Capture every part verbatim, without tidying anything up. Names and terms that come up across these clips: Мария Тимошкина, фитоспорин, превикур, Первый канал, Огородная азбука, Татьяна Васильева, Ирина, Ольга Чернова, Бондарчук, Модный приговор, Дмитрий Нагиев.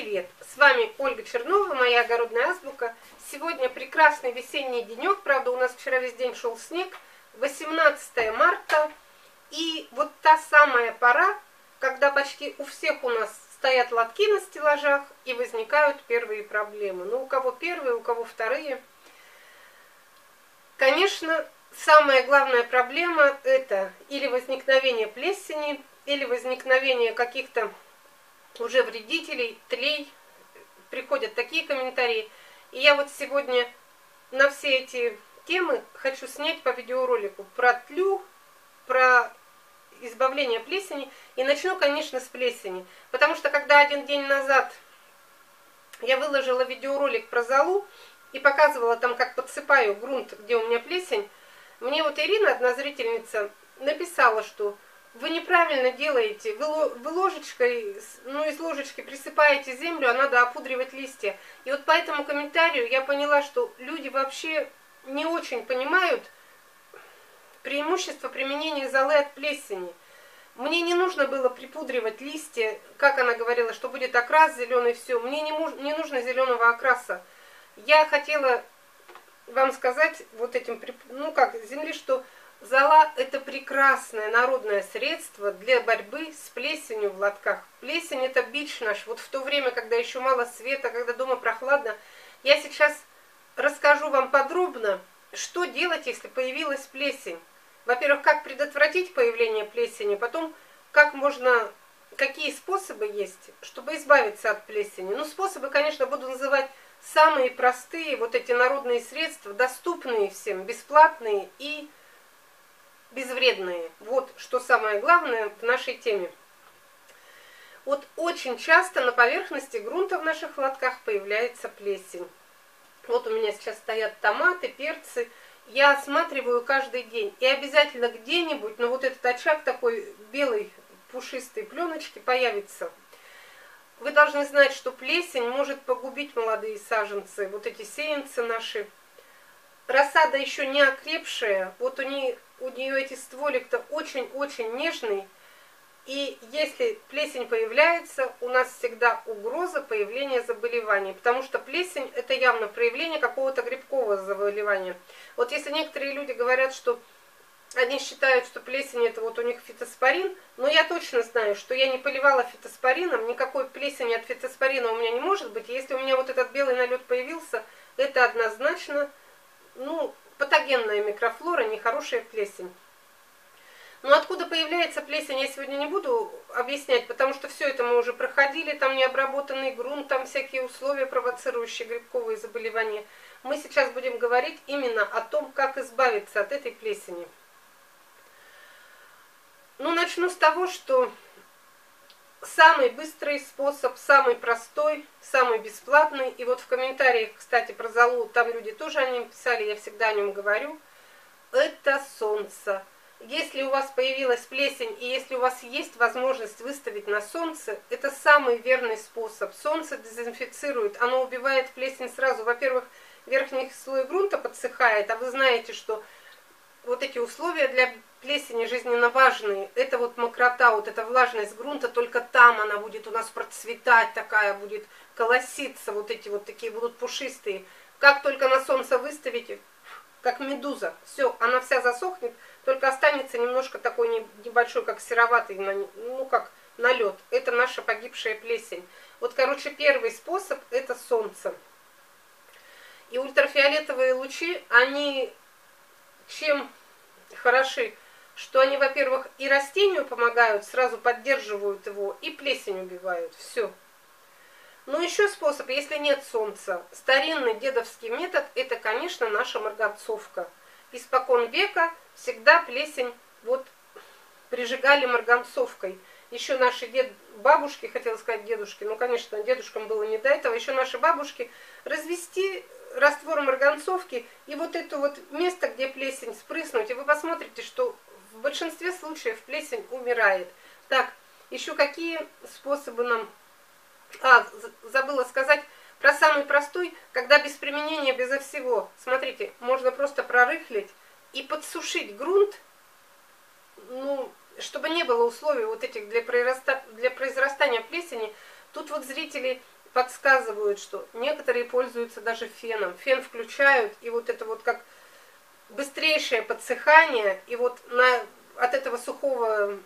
Привет! С вами Ольга Чернова, моя Огородная азбука. Сегодня прекрасный весенний денек, правда у нас вчера весь день шел снег, восемнадцатое марта. И вот та самая пора, когда почти у всех у нас стоят лотки на стеллажах и возникают первые проблемы. Ну, у кого первые, у кого вторые. Конечно, самая главная проблема — это или возникновение плесени, или возникновение каких-то уже вредителей, тлей. Приходят такие комментарии. И я вот сегодня на все эти темы хочу снять по видеоролику про тлю, про избавление плесени. И начну, конечно, с плесени. Потому что когда один день назад я выложила видеоролик про золу и показывала там, как подсыпаю грунт, где у меня плесень, мне вот Ирина, одна зрительница, написала, что вы неправильно делаете, вы ложечкой, ну из ложечки присыпаете землю, а надо опудривать листья. И вот по этому комментарию я поняла, что люди вообще не очень понимают преимущество применения золы от плесени. Мне не нужно было припудривать листья, как она говорила, что будет окрас зеленый, все. Мне не, не нужно зеленого окраса. Я хотела вам сказать вот этим, ну как, земли, что зола — это прекрасное народное средство для борьбы с плесенью в лотках. Плесень — это бич наш. Вот в то время, когда еще мало света, когда дома прохладно, я сейчас расскажу вам подробно, что делать, если появилась плесень. Во-первых, как предотвратить появление плесени, потом как можно, какие способы есть, чтобы избавиться от плесени. Ну, способы, конечно, буду называть самые простые, вот эти народные средства, доступные всем, бесплатные и безвредные. Вот что самое главное в нашей теме. Вот очень часто на поверхности грунта в наших лотках появляется плесень. Вот у меня сейчас стоят томаты, перцы. Я осматриваю каждый день. И обязательно где-нибудь, ну вот этот очаг такой белой пушистой пленочки появится. Вы должны знать, что плесень может погубить молодые саженцы, вот эти сеянцы наши. Рассада еще не окрепшая, вот у нее, у нее эти стволик-то очень-очень нежный. И если плесень появляется, у нас всегда угроза появления заболеваний, потому что плесень — это явно проявление какого-то грибкового заболевания. Вот если некоторые люди говорят, что они считают, что плесень — это вот у них фитоспорин, но я точно знаю, что я не поливала фитоспорином, никакой плесени от фитоспорина у меня не может быть. Если у меня вот этот белый налет появился, это однозначно, ну, патогенная микрофлора, нехорошая плесень. Но откуда появляется плесень, я сегодня не буду объяснять, потому что все это мы уже проходили, там необработанный грунт, там всякие условия, провоцирующие грибковые заболевания. Мы сейчас будем говорить именно о том, как избавиться от этой плесени. Ну, начну с того, что самый быстрый способ, самый простой, самый бесплатный. И вот в комментариях, кстати, про золу, там люди тоже о нем писали, я всегда о нем говорю. Это солнце. Если у вас появилась плесень, и если у вас есть возможность выставить на солнце, это самый верный способ. Солнце дезинфицирует, оно убивает плесень сразу. Во-первых, верхний слой грунта подсыхает, а вы знаете, что вот эти условия для плесени жизненно важные. Это вот мокрота, вот эта влажность грунта, только там она будет у нас процветать, такая будет колоситься, вот эти вот такие будут пушистые. Как только на солнце выставите, как медуза, все, она вся засохнет, только останется немножко такой небольшой, как сероватый, ну как налет. Это наша погибшая плесень. Вот, короче, первый способ — это солнце. И ультрафиолетовые лучи, они чем хороши, что они, во-первых, и растению помогают, сразу поддерживают его, и плесень убивают, все. Но еще способ, если нет солнца, старинный дедовский метод — это, конечно, наша марганцовка. Испокон века всегда плесень вот прижигали марганцовкой. Еще наши дед... бабушки, хотела сказать дедушки, ну, конечно, дедушкам было не до этого, еще наши бабушки развести раствор марганцовки и вот это вот место, где плесень, спрыснуть. И вы посмотрите, что в большинстве случаев плесень умирает. Так, еще какие способы нам... А, забыла сказать про самый простой, когда без применения, безо всего. Смотрите, можно просто прорыхлить и подсушить грунт, ну, чтобы не было условий вот этих для, произраста... для произрастания плесени. Тут вот зрители подсказывают, что некоторые пользуются даже феном. Фен включают, и вот это вот как быстрейшее подсыхание, и вот на, от этого сухого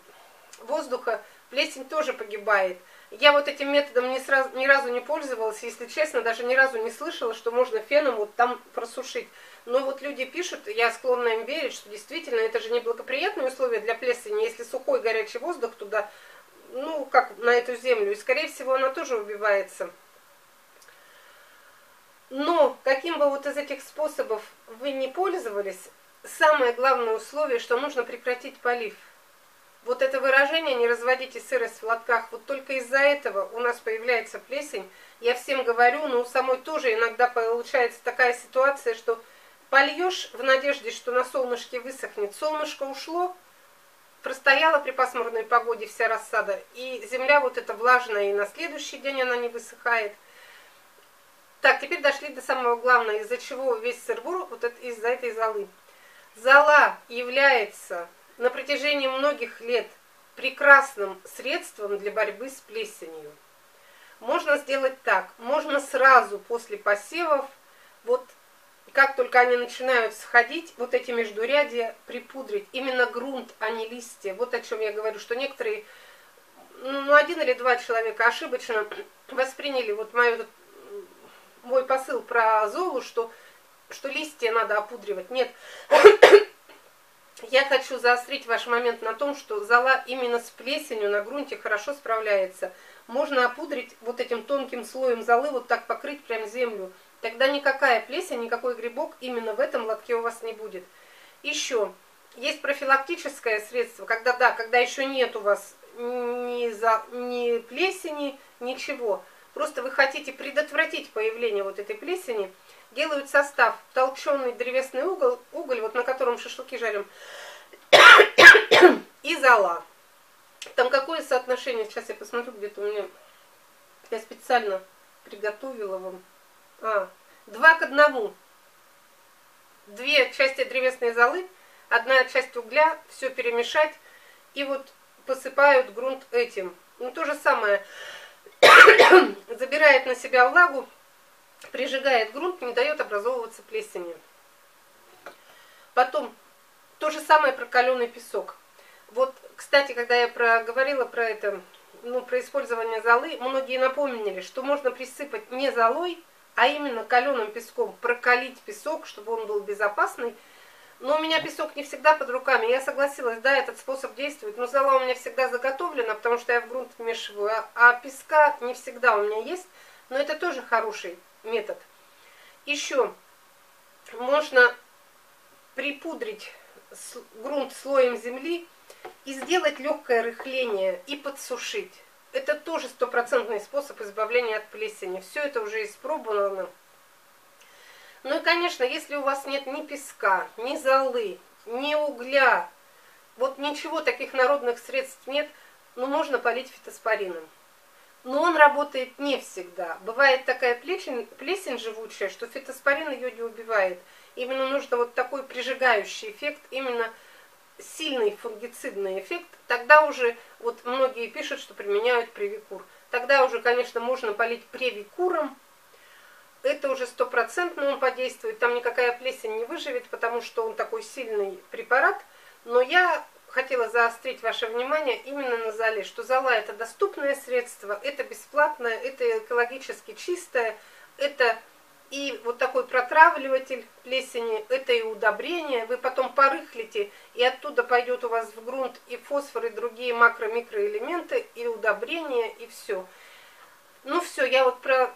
воздуха плесень тоже погибает. Я вот этим методом не сразу, ни разу не пользовалась, если честно, даже ни разу не слышала, что можно феном вот там просушить. Но вот люди пишут, я склонна им верить, что действительно это же неблагоприятные условия для плесени, если сухой горячий воздух туда, ну, как на эту землю, и, скорее всего, она тоже убивается. Но каким бы вот из этих способов вы не пользовались, самое главное условие, что нужно прекратить полив. Вот это выражение «не разводите сырость в лотках», вот только из-за этого у нас появляется плесень. Я всем говорю, но у самой тоже иногда получается такая ситуация, что польешь в надежде, что на солнышке высохнет. Солнышко ушло, простояла при пасмурной погоде вся рассада, и земля вот эта влажная, и на следующий день она не высыхает. Так, теперь дошли до самого главного, из-за чего весь сыр-бур, вот из-за этой золы. Зола является на протяжении многих лет прекрасным средством для борьбы с плесенью. Можно сделать так, можно сразу после посевов, вот как только они начинают сходить, вот эти междурядья припудрить, именно грунт, а не листья. Вот о чем я говорю, что некоторые, ну один или два человека ошибочно восприняли вот мою, мой посыл про золу, что, что листья надо опудривать. Нет. Я хочу заострить ваш момент на том, что зола именно с плесенью на грунте хорошо справляется. Можно опудрить вот этим тонким слоем золы, вот так покрыть прям землю. Тогда никакая плесень, никакой грибок именно в этом лотке у вас не будет. Еще есть профилактическое средство, когда, да, когда еще нет у вас ни, за, ни плесени, ничего. Просто вы хотите предотвратить появление вот этой плесени. Делают состав толченый древесный уголь, уголь, вот на котором шашлыки жарим, и зола. Там какое соотношение? Сейчас я посмотрю, где-то у меня... Я специально приготовила вам. А, два к одному. Две части древесной золы, одна часть угля, все перемешать. И вот посыпают грунт этим. Ну, то же самое. Забирает на себя влагу, прижигает грунт, не дает образовываться плесени. Потом то же самое прокаленный песок. Вот, кстати, когда я проговорила про это, ну, про использование золы, многие напомнили, что можно присыпать не золой, а именно каленым песком, прокалить песок, чтобы он был безопасный. Но у меня песок не всегда под руками. Я согласилась, да, этот способ действует, но зола у меня всегда заготовлена, потому что я в грунт вмешиваю, а песка не всегда у меня есть, но это тоже хороший метод. Еще можно припудрить грунт слоем земли и сделать легкое рыхление и подсушить. Это тоже стопроцентный способ избавления от плесени. Все это уже испробовано. Ну и, конечно, если у вас нет ни песка, ни золы, ни угля, вот ничего таких народных средств нет, ну можно полить фитоспорином. Но он работает не всегда. Бывает такая плесень, плесень живучая, что фитоспорин ее не убивает. Именно нужно вот такой прижигающий эффект, именно сильный фунгицидный эффект. Тогда уже, вот многие пишут, что применяют превикур. Тогда уже, конечно, можно полить превикуром. Это уже стопроцентно он подействует. Там никакая плесень не выживет, потому что он такой сильный препарат. Но я... хотела заострить ваше внимание именно на золе, что зола это доступное средство, это бесплатное, это экологически чистое, это и вот такой протравливатель плесени, это и удобрение, вы потом порыхлите, и оттуда пойдет у вас в грунт и фосфор, и другие макро-микроэлементы, и удобрение, и все. Ну все, я вот про,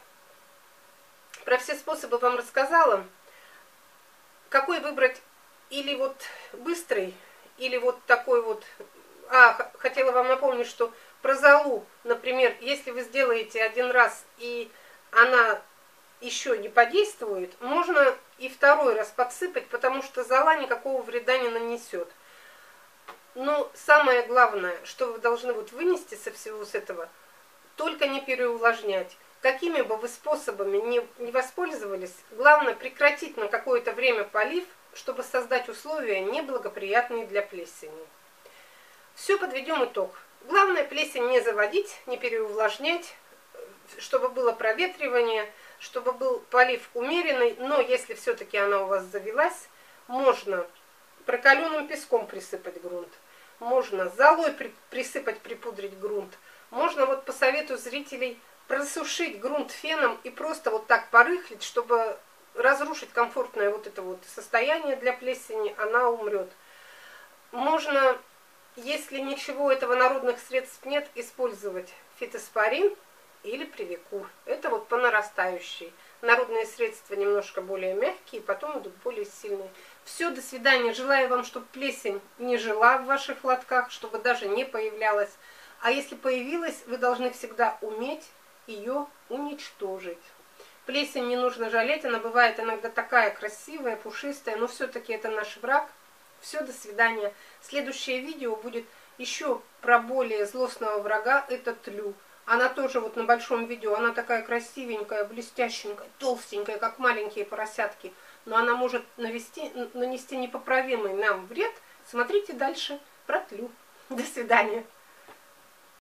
про все способы вам рассказала. Какой выбрать? Или вот быстрый, или вот такой вот... А, хотела вам напомнить, что про золу, например, если вы сделаете один раз, и она еще не подействует, можно и второй раз подсыпать, потому что зола никакого вреда не нанесет. Но самое главное, что вы должны вот вынести со всего с этого, только не переувлажнять. Какими бы вы способами не воспользовались, главное прекратить на какое-то время полив, чтобы создать условия, неблагоприятные для плесени. Все, подведем итог. Главное, плесень не заводить, не переувлажнять, чтобы было проветривание, чтобы был полив умеренный. Но если все-таки она у вас завелась, можно прокаленным песком присыпать грунт, можно золой присыпать, припудрить грунт, можно, вот по совету зрителей, просушить грунт феном и просто вот так порыхлить, чтобы разрушить комфортное вот это вот состояние для плесени, она умрет. Можно, если ничего этого народных средств нет, использовать фитоспорин или превикур. Это вот по нарастающей. Народные средства немножко более мягкие, потом идут более сильные. Все, до свидания. Желаю вам, чтобы плесень не жила в ваших лотках, чтобы даже не появлялась. А если появилась, вы должны всегда уметь ее уничтожить. Плесень не нужно жалеть, она бывает иногда такая красивая, пушистая, но все-таки это наш враг. Все, до свидания. Следующее видео будет еще про более злостного врага, это тлю. Она тоже вот на большом видео, она такая красивенькая, блестященькая, толстенькая, как маленькие поросятки. Но она может навести, нанести непоправимый нам вред. Смотрите дальше про тлю. До свидания.